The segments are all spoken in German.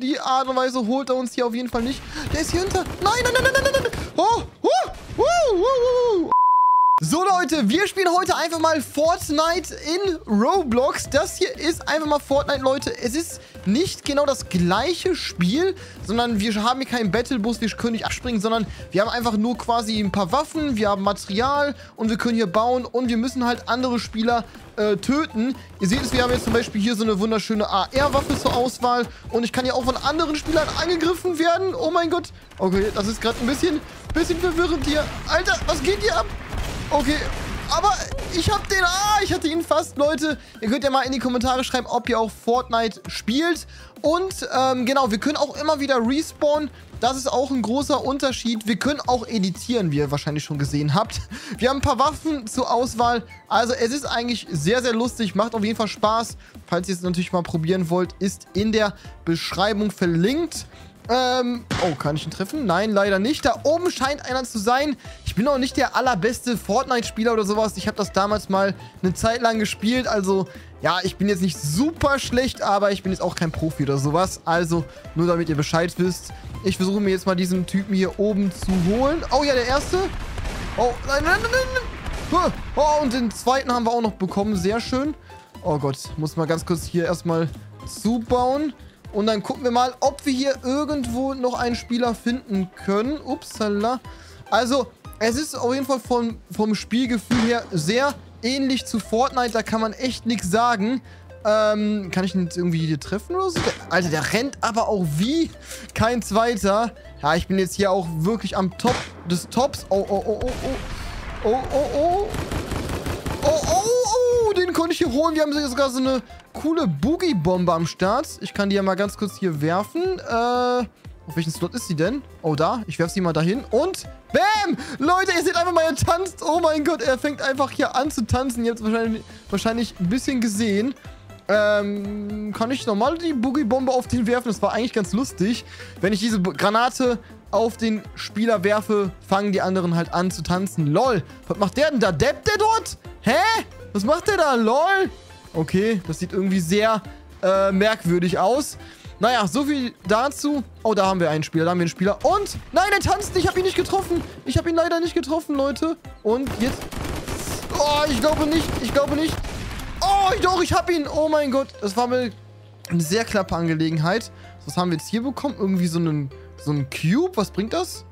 die Art und Weise holt er uns hier auf jeden Fall nicht. Der ist hier hinter. Nein, nein, nein, nein, nein, nein. Oh, So Leute, wir spielen heute einfach mal Fortnite in Roblox. Das hier ist einfach mal Fortnite, Leute. Es ist nicht genau das gleiche Spiel, sondern wir haben hier keinen Battlebus, wir können nicht abspringen, sondern wir haben einfach nur quasi ein paar Waffen, wir haben Material und wir können hier bauen und wir müssen halt andere Spieler töten. Ihr seht es, wir haben jetzt zum Beispiel hier so eine wunderschöne AR-Waffe zur Auswahl und ich kann ja auch von anderen Spielern angegriffen werden. Oh mein Gott. Okay, das ist gerade ein bisschen verwirrend hier. Alter, was geht hier ab? Okay, aber ich hab den... Ah, ich hatte ihn fast, Leute. Ihr könnt ja mal in die Kommentare schreiben, ob ihr auch Fortnite spielt. Und genau, wir können auch immer wieder respawnen. Das ist auch ein großer Unterschied. Wir können auch editieren, wie ihr wahrscheinlich schon gesehen habt. Wir haben ein paar Waffen zur Auswahl. Also es ist eigentlich sehr, sehr lustig. Macht auf jeden Fall Spaß. Falls ihr es natürlich mal probieren wollt, ist in der Beschreibung verlinkt. Oh, kann ich ihn treffen? Nein, leider nicht. Da oben scheint einer zu sein. Ich bin auch nicht der allerbeste Fortnite-Spieler oder sowas. Ich habe das damals mal eine Zeit lang gespielt. Also, ja, ich bin jetzt nicht super schlecht, aber ich bin jetzt auch kein Profi oder sowas. Also, nur damit ihr Bescheid wisst. Ich versuche mir jetzt mal diesen Typen hier oben zu holen. Oh, ja, der erste. Oh, nein, nein, nein, nein. Oh, und den zweiten haben wir auch noch bekommen. Sehr schön. Oh Gott, muss mal ganz kurz hier erstmal zubauen. Und dann gucken wir mal, ob wir hier irgendwo noch einen Spieler finden können. Upsala. Also, es ist auf jeden Fall vom Spielgefühl her sehr ähnlich zu Fortnite. Da kann man echt nichts sagen. Kann ich ihn jetzt irgendwie hier treffen oder so? Alter, der rennt aber auch wie kein Zweiter. Ja, ich bin jetzt hier auch wirklich am Top des Tops. Oh, oh, oh, oh, oh. Oh, oh, oh. Oh, oh, oh. Den konnte ich hier holen. Wir haben sogar so eine... coole Boogie-Bombe am Start. Ich kann die ja mal ganz kurz hier werfen. Auf welchen Slot ist sie denn? Oh, da. Ich werfe sie mal dahin. Und bam! Leute, ihr seht einfach mal, er tanzt. Oh mein Gott, er fängt einfach hier an zu tanzen. Ihr habt es wahrscheinlich ein bisschen gesehen. Kann ich normal die Boogie-Bombe auf den werfen? Das war eigentlich ganz lustig. Wenn ich diese Granate auf den Spieler werfe, fangen die anderen halt an zu tanzen. Lol. Was macht der denn da? Deppt der dort? Hä? Was macht der da? Lol. Okay, das sieht irgendwie sehr merkwürdig aus. Naja, so viel dazu. Oh, da haben wir einen Spieler, Und, nein, er tanzt, ich habe ihn nicht getroffen. Ich habe ihn leider nicht getroffen, Leute. Und jetzt, oh, ich glaube nicht. Oh, doch, ich habe ihn. Oh mein Gott, das war mir eine sehr knappe Angelegenheit. Was haben wir jetzt hier bekommen? Irgendwie so einen Cube, was bringt das?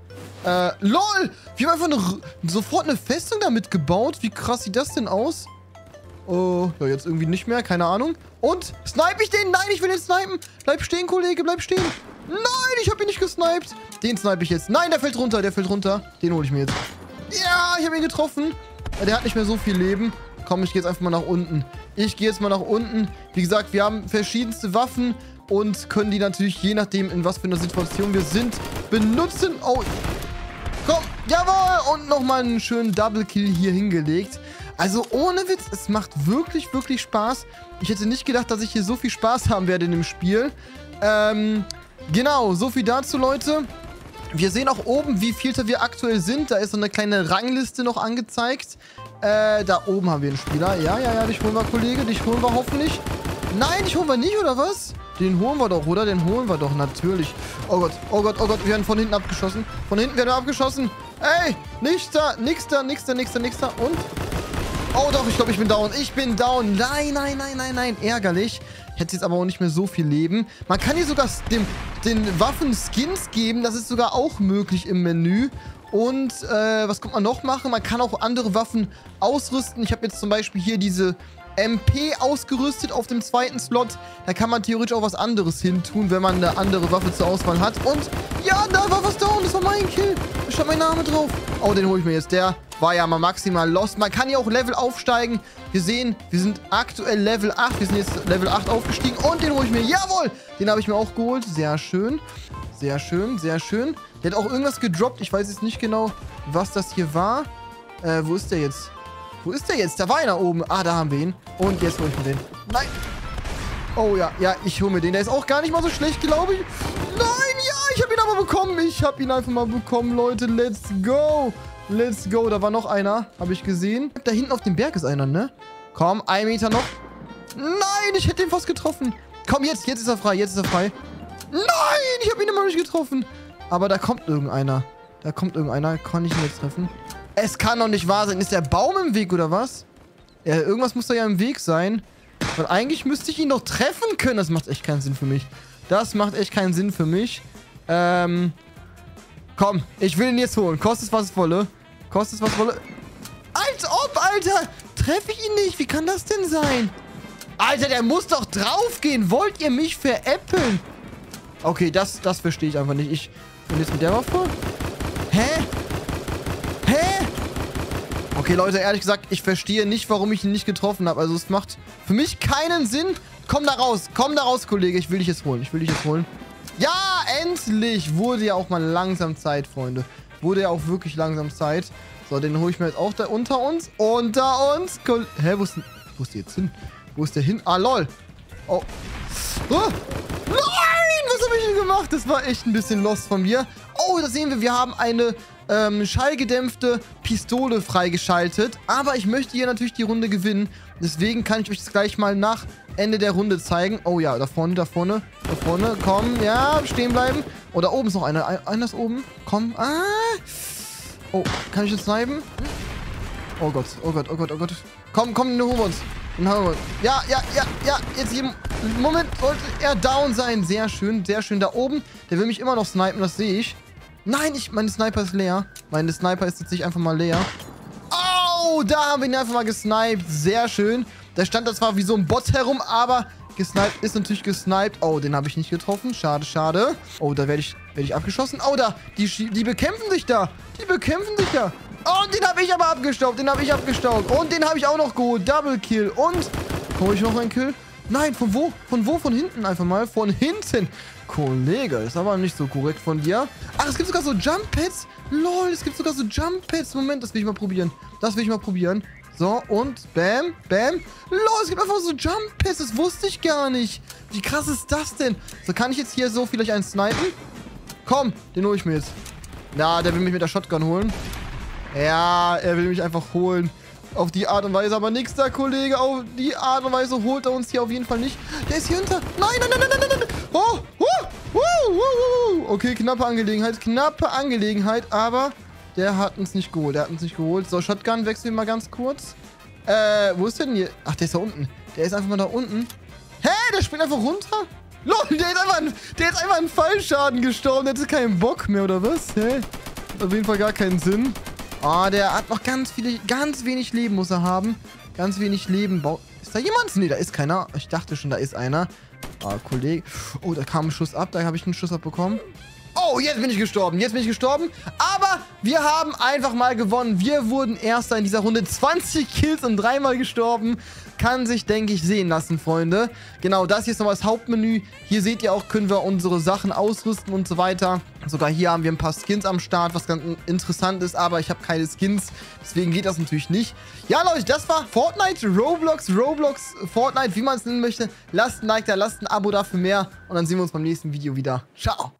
LOL, wir haben einfach sofort eine Festung damit gebaut. Wie krass sieht das denn aus? Oh, ja, jetzt irgendwie nicht mehr, keine Ahnung. Und, snipe ich den? Nein, ich will den snipen. Bleib stehen, Kollege, bleib stehen. Nein, ich habe ihn nicht gesniped. Den snipe ich jetzt. Nein, der fällt runter, Den hole ich mir jetzt. Ja, ich habe ihn getroffen. Der hat nicht mehr so viel Leben. Komm, ich gehe jetzt einfach mal nach unten. Wie gesagt, wir haben verschiedenste Waffen und können die natürlich, je nachdem, in was für einer Situation wir sind, benutzen. Oh, komm, jawohl. Und nochmal einen schönen Double-Kill hier hingelegt. Also ohne Witz, es macht wirklich, wirklich Spaß. Ich hätte nicht gedacht, dass ich hier so viel Spaß haben werde in dem Spiel. Genau, so viel dazu, Leute. Wir sehen auch oben, wie vielter wir aktuell sind. Da ist so eine kleine Rangliste noch angezeigt. Da oben haben wir einen Spieler. Ja, ja, ja, dich holen wir, Kollege. Dich holen wir hoffentlich. Nein, dich holen wir nicht, oder was? Den holen wir doch, oder? Den holen wir doch, natürlich. Oh Gott, oh Gott, oh Gott, wir werden von hinten abgeschossen. Ey, nix da. Und... oh doch, ich glaube, ich bin down. Nein, nein, nein, nein, nein. Ärgerlich. Ich hätte jetzt aber auch nicht mehr so viel Leben. Man kann hier sogar den Waffen Skins geben. Das ist sogar auch möglich im Menü. Und was kann man noch machen? Man kann auch andere Waffen ausrüsten. Ich habe jetzt zum Beispiel hier diese MP ausgerüstet auf dem zweiten Slot. Da kann man theoretisch auch was anderes hin tun, wenn man eine andere Waffe zur Auswahl hat. Und ja, da war was down. Das war mein Kill. Da stand mein Name drauf. Oh, den hole ich mir jetzt. Der... war ja mal maximal lost. Man kann ja auch Level aufsteigen. Wir sehen, wir sind aktuell Level 8. Wir sind jetzt Level 8 aufgestiegen. Und den hole ich mir. Jawohl! Den habe ich mir auch geholt. Sehr schön. Sehr schön, sehr schön. Der hat auch irgendwas gedroppt. Ich weiß jetzt nicht genau, was das hier war. Wo ist der jetzt? Da war einer oben. Ah, da haben wir ihn. Und jetzt hole ich mir den. Nein! Oh ja, ja, ich hole mir den. Der ist auch gar nicht mal so schlecht, glaube ich. Nein, ja! Ich habe ihn aber bekommen. Ich habe ihn einfach mal bekommen, Leute. Let's go! Let's go. Da war noch einer. Habe ich gesehen. Da hinten auf dem Berg ist einer, ne? Komm, 1 Meter noch. Nein, ich hätte ihn fast getroffen. Komm, jetzt. Jetzt ist er frei. Nein, ich habe ihn immer noch nicht getroffen. Aber da kommt irgendeiner. Da kommt irgendeiner. Kann ich ihn jetzt treffen? Es kann doch nicht wahr sein. Ist der Baum im Weg oder was? Ja, irgendwas muss da ja im Weg sein. Weil eigentlich müsste ich ihn doch treffen können. Das macht echt keinen Sinn für mich. Das macht echt keinen Sinn für mich. Komm, ich will ihn jetzt holen. Kostet es, was es wolle. Kostet es, was es wolle. Als ob, Alter. Treffe ich ihn nicht. Wie kann das denn sein? Alter, der muss doch draufgehen. Wollt ihr mich veräppeln? Okay, das verstehe ich einfach nicht. Ich bin jetzt mit der Waffe. Hä? Hä? Okay, Leute, ehrlich gesagt, ich verstehe nicht, warum ich ihn nicht getroffen habe. Also es macht für mich keinen Sinn. Komm da raus, Kollege. Ich will dich jetzt holen. Ich will dich jetzt holen. Ja, endlich! Wurde ja auch mal langsam Zeit, Freunde. Wurde ja auch wirklich langsam Zeit. So, den hole ich mir jetzt auch da unter uns. Unter uns! Hä, wo ist die jetzt hin? Wo ist der hin? Ah, lol. Oh. Oh. Nein! Was habe ich denn gemacht? Das war echt ein bisschen lost von mir. Oh, da sehen wir, wir haben eine schallgedämpfte Pistole freigeschaltet. Aber ich möchte hier natürlich die Runde gewinnen. Deswegen kann ich euch das gleich mal nach Ende der Runde zeigen. Oh ja, da vorne, da vorne, da vorne. Komm, ja, stehen bleiben. Oh, da oben ist noch einer. Einer ist oben. Komm. Ah. Oh, kann ich jetzt snipen? Oh Gott, oh Gott, oh Gott, oh Gott. Komm, komm, holen wir uns. Ja, ja, ja, ja. Jetzt im Moment sollte er down sein. Sehr schön, sehr schön. Da oben, der will mich immer noch snipen, das sehe ich. Nein, meine Sniper ist leer. Meine Sniper ist jetzt nicht einfach mal leer. Oh, da haben wir ihn einfach mal gesniped. Sehr schön. Da stand da zwar wie so ein Bot herum, aber gesniped ist natürlich gesniped. Oh, den habe ich nicht getroffen. Schade, schade. Oh, da werde ich abgeschossen. Oh, da, die bekämpfen sich da. Die bekämpfen sich da. Oh, den habe ich aber abgestaubt. Den habe ich abgestaubt. Und den habe ich auch noch geholt. Double Kill. Und hole ich noch einen Kill? Nein, von wo? Von wo? Von hinten einfach mal. Von hinten. Kollege, das ist aber nicht so korrekt von dir. Ach, es gibt sogar so Jump Pads. Lol, es gibt sogar so Jump Pads. Moment, das will ich mal probieren. Das will ich mal probieren. So, und bam, bam. Lol, es gibt einfach so Jump Pads. Das wusste ich gar nicht. Wie krass ist das denn? So, kann ich jetzt hier so vielleicht einen snipen? Komm, den hole ich mir jetzt. Na, der will mich mit der Shotgun holen. Ja, er will mich einfach holen. Auf die Art und Weise, aber nix da, Kollege. Auf die Art und Weise holt er uns hier auf jeden Fall nicht. Der ist hier hinter. Nein, nein, nein, nein, nein, nein. Oh, okay, knappe Angelegenheit. Knappe Angelegenheit, aber der hat uns nicht geholt. Der hat uns nicht geholt. So, Shotgun, wechseln wir mal ganz kurz. Wo ist der denn hier? Ach, der ist da unten. Der ist einfach mal da unten. Hä, der springt einfach runter? Lol, der ist einfach an Fallschaden gestorben. Der hat keinen Bock mehr, oder was? Hä? Hat auf jeden Fall gar keinen Sinn. Oh, der hat noch ganz wenig Leben muss er haben. Ganz wenig Leben. Ist da jemand? Nee, da ist keiner. Ich dachte schon, da ist einer. Ah, Kollege. Oh, da kam ein Schuss ab. Da habe ich einen Schuss abbekommen. Oh, jetzt bin ich gestorben. Jetzt bin ich gestorben. Aber wir haben einfach mal gewonnen. Wir wurden Erster in dieser Runde. 20 Kills und 3-mal gestorben. Kann sich, denke ich, sehen lassen, Freunde. Genau, das hier ist nochmal das Hauptmenü. Hier seht ihr auch, können wir unsere Sachen ausrüsten und so weiter. Sogar hier haben wir ein paar Skins am Start, was ganz interessant ist. Aber ich habe keine Skins, deswegen geht das natürlich nicht. Ja, Leute, das war Fortnite, Roblox, Fortnite, wie man es nennen möchte. Lasst ein Like da, lasst ein Abo da für mehr. Und dann sehen wir uns beim nächsten Video wieder. Ciao!